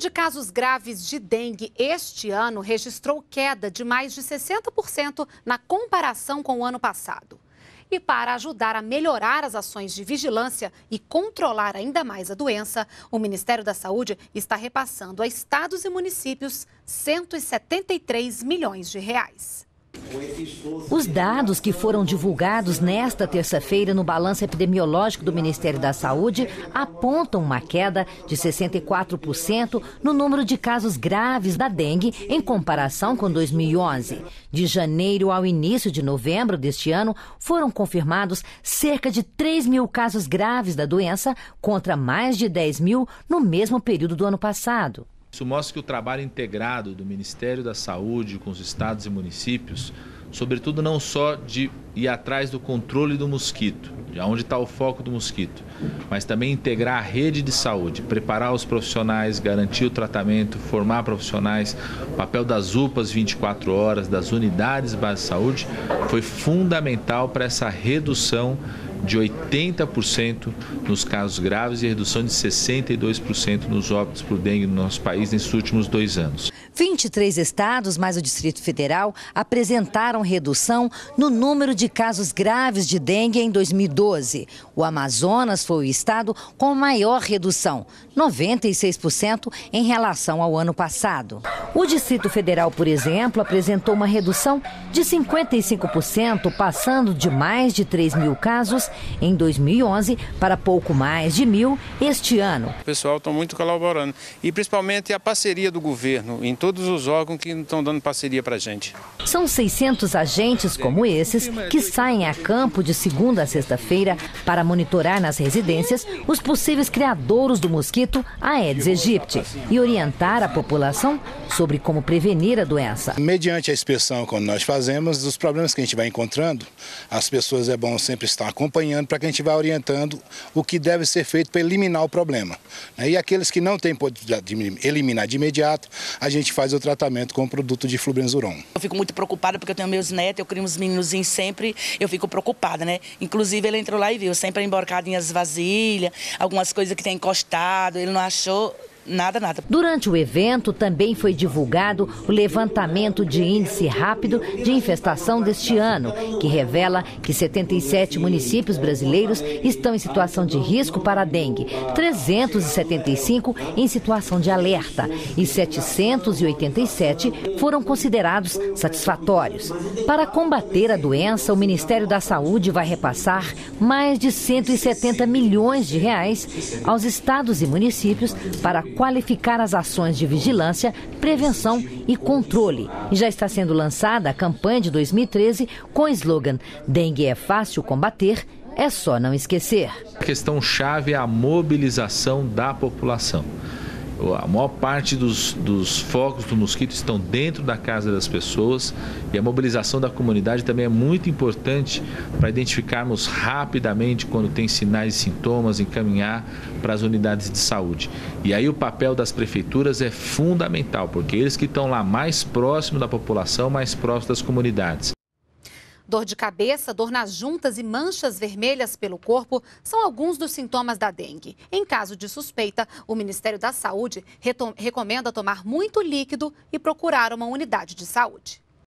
de casos graves de dengue este ano registrou queda de mais de 60% na comparação com o ano passado. E para ajudar a melhorar as ações de vigilância e controlar ainda mais a doença, o Ministério da Saúde está repassando a estados e municípios R$ 173 milhões. Os dados que foram divulgados nesta terça-feira no Balanço Epidemiológico do Ministério da Saúde apontam uma queda de 64% no número de casos graves da dengue em comparação com 2011. De janeiro ao início de novembro deste ano, foram confirmados cerca de 3 mil casos graves da doença contra mais de 10 mil no mesmo período do ano passado. Isso mostra que o trabalho integrado do Ministério da Saúde com os estados e municípios, sobretudo não só de ir atrás do controle do mosquito, de onde está o foco do mosquito, mas também integrar a rede de saúde, preparar os profissionais, garantir o tratamento, formar profissionais, o papel das UPAs 24 horas, das unidades básicas de saúde, foi fundamental para essa redução de 80% nos casos graves e redução de 62% nos óbitos por dengue no nosso país nesses últimos 2 anos. 23 estados, mais o Distrito Federal, apresentaram redução no número de casos graves de dengue em 2012. O Amazonas foi o estado com maior redução, 96% em relação ao ano passado. O Distrito Federal, por exemplo, apresentou uma redução de 55%, passando de mais de 3 mil casos em 2011 para pouco mais de 1.000 este ano. O pessoal está muito colaborando e principalmente a parceria do governo em todos os órgãos que estão dando parceria para a gente. São 600 agentes como esses que saem a campo de segunda a sexta-feira para monitorar nas residências os possíveis criadouros do mosquito Aedes aegypti e orientar a população sobre como prevenir a doença. Mediante a inspeção, quando nós fazemos, os problemas que a gente vai encontrando, as pessoas é bom sempre estar acompanhando para que a gente vá orientando o que deve ser feito para eliminar o problema. E aqueles que não têm possibilidade de eliminar de imediato, a gente faz o tratamento com o produto de flubenzuron. Eu fico muito preocupada porque eu tenho meus netos, eu crio uns meninozinhos sempre, eu fico preocupada, né? Inclusive ele entrou lá e viu, sempre emborcado em as vasilhas, algumas coisas que tem encostado, ele não achou nada. Durante o evento também foi divulgado o levantamento de índice rápido de infestação deste ano, que revela que 77 municípios brasileiros estão em situação de risco para a dengue, 375 em situação de alerta e 787 foram considerados satisfatórios. Para combater a doença, o Ministério da Saúde vai repassar mais de R$ 170 milhões aos estados e municípios para qualificar as ações de vigilância, prevenção e controle. E já está sendo lançada a campanha de 2013 com o slogan "Dengue é fácil combater, é só não esquecer". A questão chave é a mobilização da população. A maior parte dos focos do mosquito estão dentro da casa das pessoas e a mobilização da comunidade também é muito importante para identificarmos rapidamente quando tem sinais e sintomas, encaminhar para as unidades de saúde. E aí o papel das prefeituras é fundamental, porque eles que estão lá mais próximo da população, mais próximo das comunidades. Dor de cabeça, dor nas juntas e manchas vermelhas pelo corpo são alguns dos sintomas da dengue. Em caso de suspeita, o Ministério da Saúde recomenda tomar muito líquido e procurar uma unidade de saúde.